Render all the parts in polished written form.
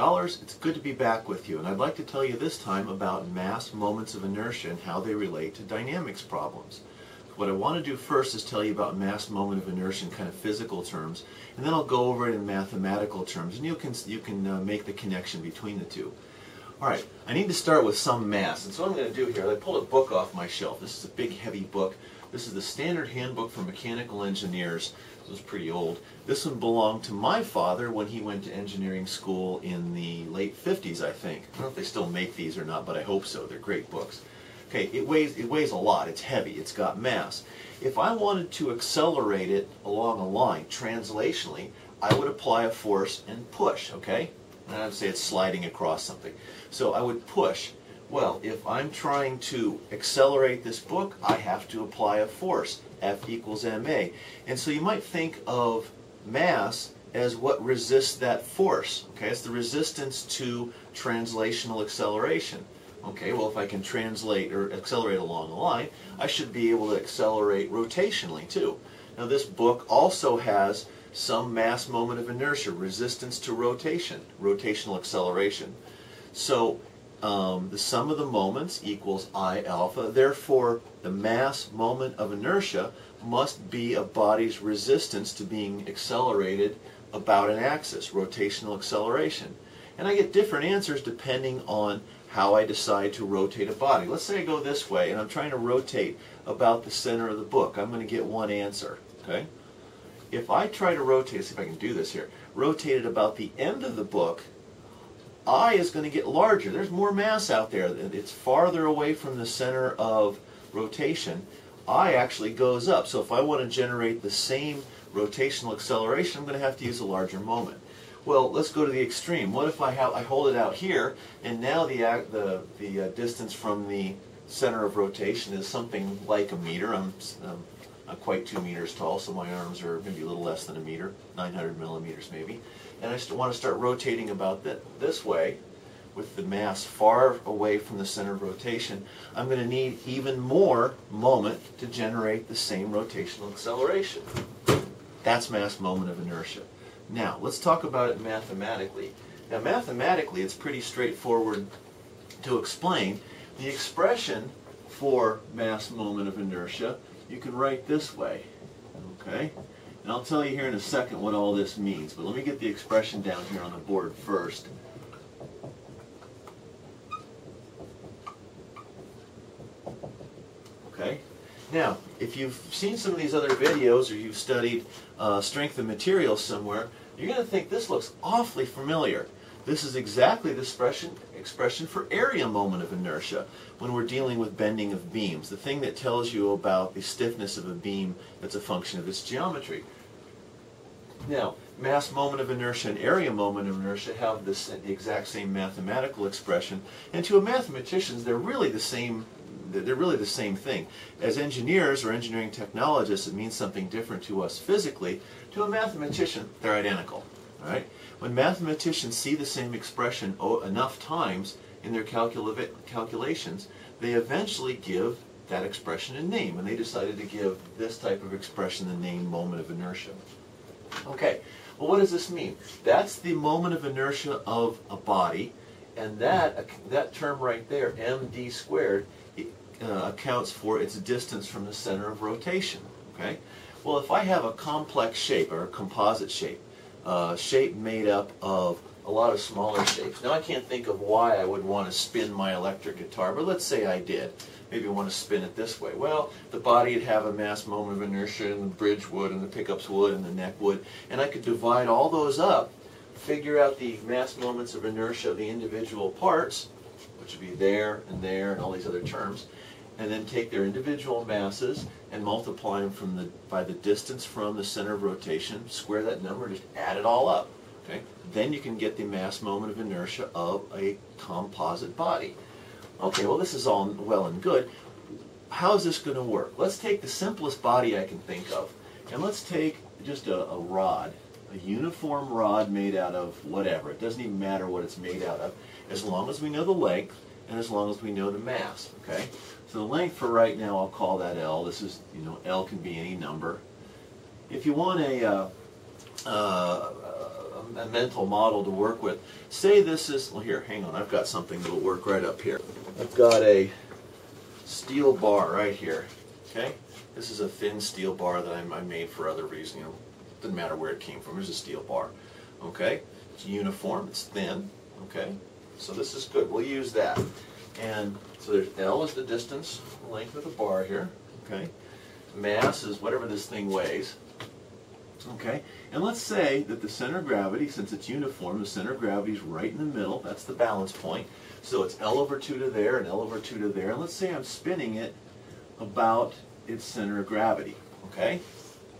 Scholars, it's good to be back with you, and I'd like to tell you this time about mass moments of inertia and how they relate to dynamics problems. What I want to do first is tell you about mass moment of inertia in kind of physical terms, and then I'll go over it in mathematical terms, and you can make the connection between the two. Alright, I need to start with some mass, and so what I'm going to do here, I pulled a book off my shelf. This is a big, heavy book. This is the Standard Handbook for Mechanical Engineers. This was pretty old. This one belonged to my father when he went to engineering school in the late 50s, I think. I don't know if they still make these or not, but I hope so. They're great books. Okay, it weighs a lot. It's heavy. It's got mass. If I wanted to accelerate it along a line, translationally, I would apply a force and push, okay? And I would say it's sliding across something. So I would push. Well, if I'm trying to accelerate this book, I have to apply a force, F = ma. And so you might think of mass as what resists that force. Okay, it's the resistance to translational acceleration. Okay, well, if I can translate or accelerate along a line, I should be able to accelerate rotationally too. Now this book also has some mass moment of inertia, resistance to rotation, rotational acceleration. So the sum of the moments equals I alpha, therefore the mass moment of inertia must be a body's resistance to being accelerated about an axis, rotational acceleration. And I get different answers depending on how I decide to rotate a body. Let's say I go this way and I'm trying to rotate about the center of the book. I'm going to get one answer. Okay? If I try to rotate, see if I can do this here, rotate it about the end of the book, I is going to get larger. There's more mass out there. It's farther away from the center of rotation. I actually goes up. So if I want to generate the same rotational acceleration, I'm going to have to use a larger moment. Well, let's go to the extreme. What if I hold it out here, and now the distance from the center of rotation is something like a meter. I'm not quite 2 meters tall, so my arms are maybe a little less than a meter, 900 millimeters maybe. And I want to start rotating about this way with the mass far away from the center of rotation. I'm going to need even more moment to generate the same rotational acceleration. That's mass moment of inertia. Now, let's talk about it mathematically. Now, mathematically, it's pretty straightforward to explain. The expression for mass moment of inertia, you can write this way, okay? And I'll tell you here in a second what all this means, but let me get the expression down here on the board first. Okay? Now, if you've seen some of these other videos or you've studied strength of materials somewhere, you're going to think this looks awfully familiar. This is exactly the expression for area moment of inertia when we're dealing with bending of beams, the thing that tells you about the stiffness of a beam that's a function of its geometry. Now, mass moment of inertia and area moment of inertia have the exact same mathematical expression, and to a mathematician, they're really the same thing. As engineers or engineering technologists, it means something different to us physically. To a mathematician, they're identical. All right? When mathematicians see the same expression enough times in their calculations, they eventually give that expression a name, and they decided to give this type of expression the name moment of inertia. Okay, well, what does this mean? That's the moment of inertia of a body, and that term right there, md squared, accounts for its distance from the center of rotation. Okay? Well, if I have a complex shape or a composite shape, shape made up of a lot of smaller shapes. Now I can't think of why I would want to spin my electric guitar, but let's say I did. Maybe I want to spin it this way. Well, the body would have a mass moment of inertia, and the bridge would, and the pickups would, and the neck would, and I could divide all those up, figure out the mass moments of inertia of the individual parts, which would be there, and all these other terms, and then take their individual masses and multiply them by the distance from the center of rotation, square that number, just add it all up. Okay? Then you can get the mass moment of inertia of a composite body. Okay, well, this is all well and good. How is this going to work? Let's take the simplest body I can think of, and let's take just a rod, a uniform rod made out of whatever. It doesn't even matter what it's made out of, as long as we know the length and as long as we know the mass. Okay? So the length for right now, I'll call that L. This is, you know, L can be any number. If you want a a mental model to work with. Say this is, well here, hang on, I've got something that will work right up here. I've got a steel bar right here, okay? This is a thin steel bar that I made for other reasons, you know, didn't matter where it came from, it's a steel bar, okay? It's uniform, it's thin, okay? So this is good, we'll use that. And so there's L is the distance, length of the bar here, okay? Mass is whatever this thing weighs, okay? And let's say that the center of gravity, since it's uniform, the center of gravity is right in the middle, that's the balance point. So it's L over 2 to there and L over 2 to there. And let's say I'm spinning it about its center of gravity, okay?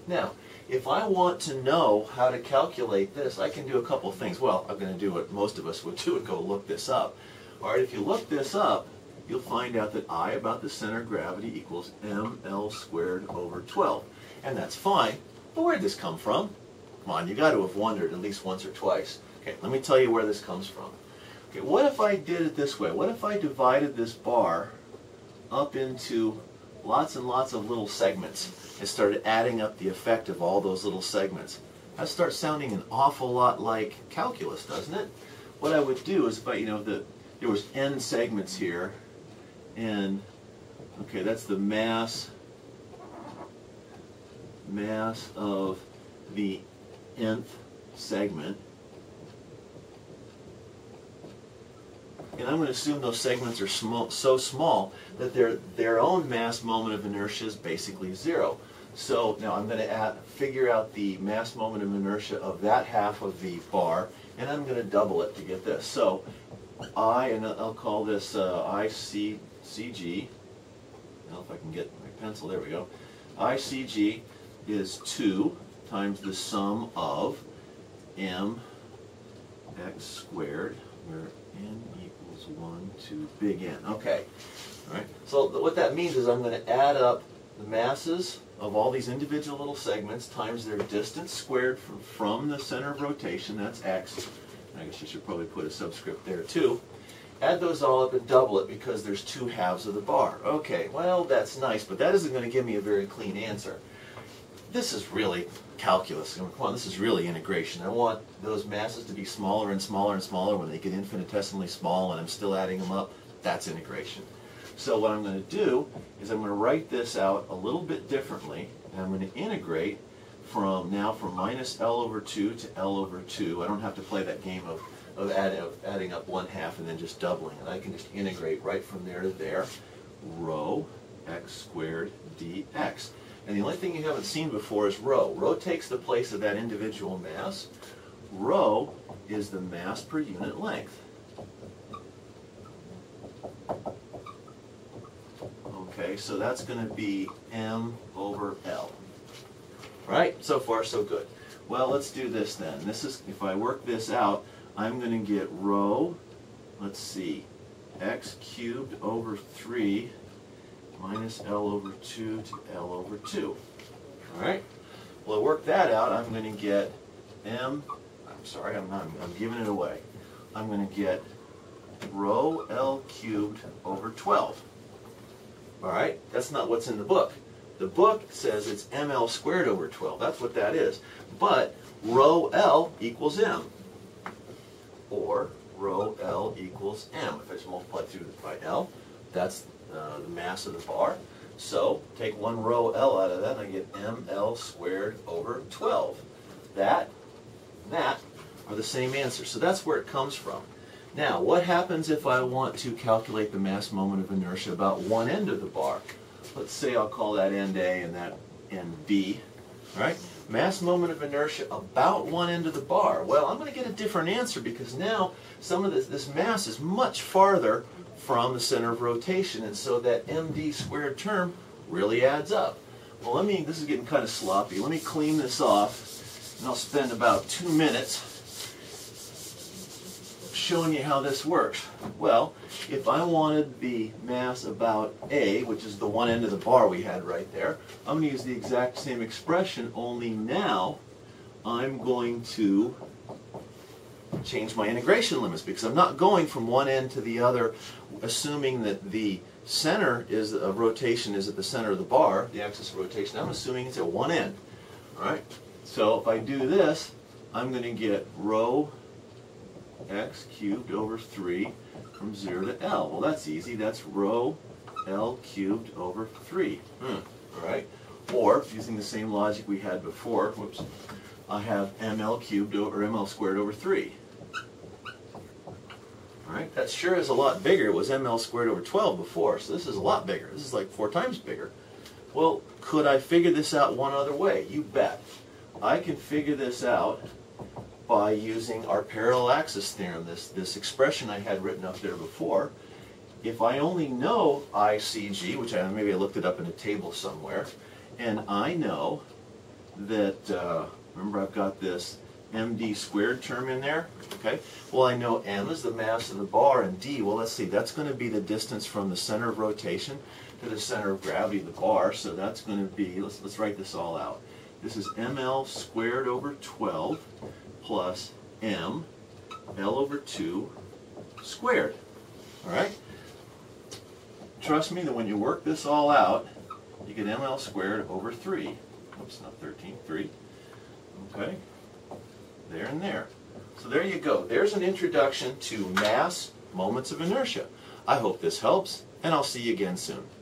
Now, if I want to know how to calculate this, I can do a couple things. Well, I'm going to do what most of us would do and go look this up. All right, if you look this up, you'll find out that I about the center of gravity equals mL squared over 12. And that's fine, but where'd this come from? Come on, you got to have wondered at least once or twice. Okay, let me tell you where this comes from. Okay, what if I did it this way? What if I divided this bar up into lots and lots of little segments and started adding up the effect of all those little segments? That starts sounding an awful lot like calculus, doesn't it? What I would do is, but you know, there was n segments here, and okay, that's the mass of the nth segment. And I'm going to assume those segments are small, so small that their own mass moment of inertia is basically zero. So now I'm going to figure out the mass moment of inertia of that half of the bar, and I'm going to double it to get this. So I, and I'll call this ICG, now if I can get my pencil, there we go, ICG is 2 times the sum of mx squared, where n equals 1 to big N. Okay, all right. So what that means is I'm going to add up the masses of all these individual little segments times their distance squared from the center of rotation, that's x. I guess you should probably put a subscript there too. Add those all up and double it because there's two halves of the bar. Okay, well that's nice, but that isn't going to give me a very clean answer. This is really calculus. Come on, this is really integration. I want those masses to be smaller and smaller and smaller. When they get infinitesimally small and I'm still adding them up, that's integration. So what I'm going to do is I'm going to write this out a little bit differently, and I'm going to integrate from minus L over 2 to L over 2. I don't have to play that game of adding up one half and then just doubling it. I can just integrate right from there to there, rho x squared dx. And the only thing you haven't seen before is rho. Rho takes the place of that individual mass. Rho is the mass per unit length. Okay, so that's going to be m over L. Right? So far, so good. Well, let's do this then. This is, if I work this out, I'm going to get rho, let's see, x cubed over 3 minus L over 2 to L over 2. All right? Well, to work that out, I'm going to get I'm giving it away. I'm going to get rho L cubed over 12. All right? That's not what's in the book. The book says it's mL squared over 12. That's what that is. But rho L equals m. Or rho L equals m. If I just multiply through by L, that's the mass of the bar. So take one rho L out of that and I get mL squared over 12. That and that are the same answer. So that's where it comes from. Now, what happens if I want to calculate the mass moment of inertia about one end of the bar? Let's say I'll call that end A and that end B, right? Mass moment of inertia about one end of the bar. Well, I'm going to get a different answer because now some of this mass is much farther from the center of rotation, and so that MD squared term really adds up. Well, this is getting kind of sloppy. Let me clean this off, and I'll spend about 2 minutes showing you how this works. Well, if I wanted the mass about A, which is the one end of the bar we had right there, I'm going to use the exact same expression, only now I'm going to change my integration limits because I'm not going from one end to the other assuming that the center of rotation is at the center of the bar, the axis of rotation. I'm assuming it's at one end. All right? So if I do this, I'm going to get rho x cubed over 3 from 0 to L. Well, that's easy. That's rho L cubed over 3. All right. Or, using the same logic we had before, whoops, I have ML cubed over ML squared over 3. All right. That sure is a lot bigger. It was ML squared over 12 before, so this is a lot bigger. This is like 4 times bigger. Well, could I figure this out one other way? You bet. I can figure this out by using our parallel axis theorem, this expression I had written up there before. If I only know ICG, which maybe I looked it up in a table somewhere, and I know that, remember I've got this MD squared term in there, okay? Well, I know M is the mass of the bar and D, well, let's see, that's going to be the distance from the center of rotation to the center of gravity of the bar, so that's going to be, let's write this all out. This is ML squared over 12 plus M, L over 2 squared. All right? Trust me that when you work this all out, you get ML squared over 3. Oops, not 13, 3. Okay? There and there. So there you go. There's an introduction to mass, moments of inertia. I hope this helps, and I'll see you again soon.